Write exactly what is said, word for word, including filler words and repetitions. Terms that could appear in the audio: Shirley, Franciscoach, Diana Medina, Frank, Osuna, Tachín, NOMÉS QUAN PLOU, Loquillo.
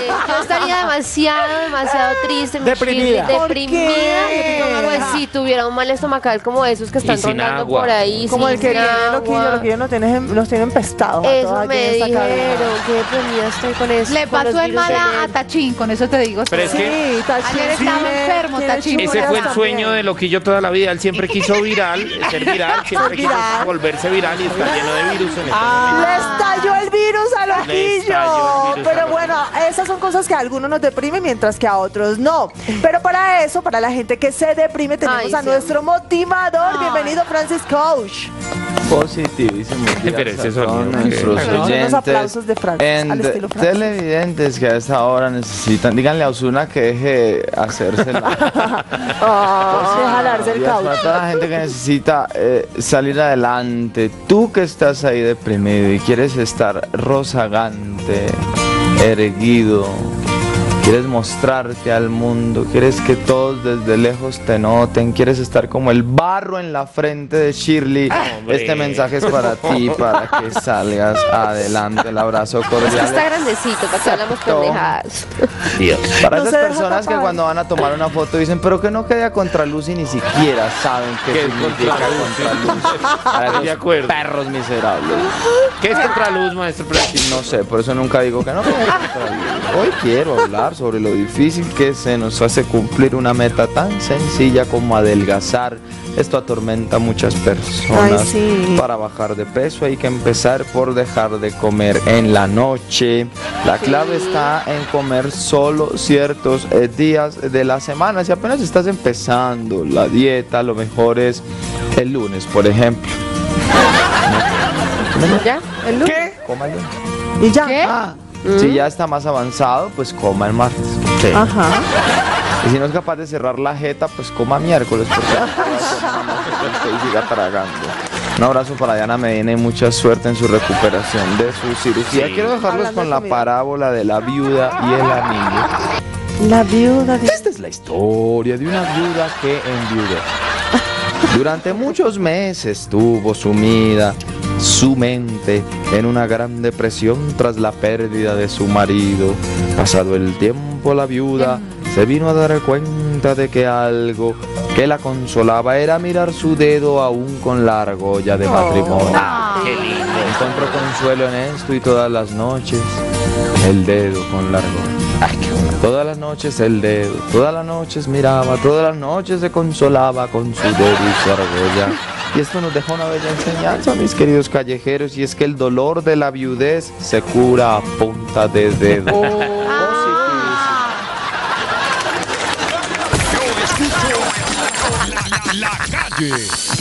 Eh, yo estaría demasiado, demasiado triste, deprimida. Chile, deprimida. Pues si tuviera un mal estomacal como esos que están rondando agua. por ahí. Como el que viene Loquillo, Loquillo no tiene, los tiene empestados. Eso me dijeron, qué deprimida estoy con eso. Le pasó el mal a Tachín, con eso te digo. Pero es que ayer estaba enfermo, Tachín. Ese fue el sueño de Loquillo toda la vida. Él siempre quiso viral, ser viral, siempre quiso volverse viral y está lleno de virus. Le estalló el virus a Loquillo. Pero bueno, esas son cosas que a algunos nos deprimen mientras que a otros no. Pero para eso, para la gente que se deprime, tenemos Ay, a sí. nuestro motivador. Ay. Bienvenido, Franciscoach. Positivísimo. Pero ese sonido, nuestros okay. oyentes, los aplausos de Frank, al estilo Frank. Televidentes que a esta hora necesitan, díganle a Osuna que deje hacérselo. Oh, de jalarse el caucho. Para toda la gente que necesita eh, salir adelante, tú que estás ahí deprimido y quieres estar rozagante, erguido, quieres mostrarte al mundo, quieres que todos desde lejos te noten, quieres estar como el barro en la frente de Shirley. Hombre. Este mensaje es para ti, para que salgas adelante. El abrazo cordial. Está grandecito, para que hablamos pendejadas. Dios. Para no esas personas que cuando van a tomar una foto dicen, pero que no quede a contraluz y ni siquiera saben qué, ¿Qué significa contraluz. Para los perros miserables. ¿Qué es contraluz, maestro? No sé, por eso nunca digo que no. Hoy quiero hablar sobre lo difícil que se nos hace cumplir una meta tan sencilla como adelgazar. Esto atormenta a muchas personas. Ay, sí. Para bajar de peso hay que empezar por dejar de comer en la noche. La sí. clave está en comer solo ciertos días de la semana. Si apenas estás empezando la dieta, lo mejor es el lunes, por ejemplo. ¿Ya? ¿El lunes? ¿Qué? Cómalo. ¿Y ya? ¿Qué? Ah. Si ya está más avanzado, pues coma el martes. Sí. Ajá. Y si no es capaz de cerrar la jeta, pues coma miércoles. Porque y siga tragando. Un abrazo para Diana Medina y mucha suerte en su recuperación de su cirugía. Sí. Quiero dejarlos con la parábola de la viuda y el anillo. La viuda. De... Esta es la historia de una viuda que enviudó. Durante muchos meses estuvo sumida su mente en una gran depresión tras la pérdida de su marido. Pasado el tiempo, la viuda se vino a dar cuenta de que algo que la consolaba era mirar su dedo aún con la argolla de matrimonio. Oh, qué lindo. Encontró consuelo en esto y todas las noches el dedo con la argolla. Ay, qué bueno. Todas las noches el dedo, todas las noches miraba, todas las noches se consolaba con su dedo y su argolla. Y esto nos deja una bella enseñanza, mis queridos callejeros, y es que el dolor de la viudez se cura a punta de dedo. Oh. Ah. Yo escucho la, la, la calle.